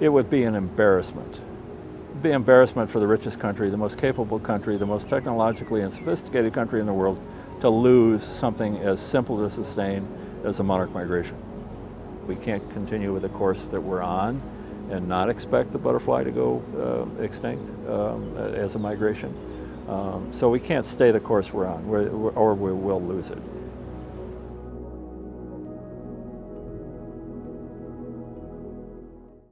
it would be an embarrassment. It would be an embarrassment for the richest country, the most capable country, the most technologically and sophisticated country in the world to lose something as simple to sustain as a monarch migration. We can't continue with the course that we're on and not expect the butterfly to go extinct as a migration. So we can't stay the course we're on, or we will lose it.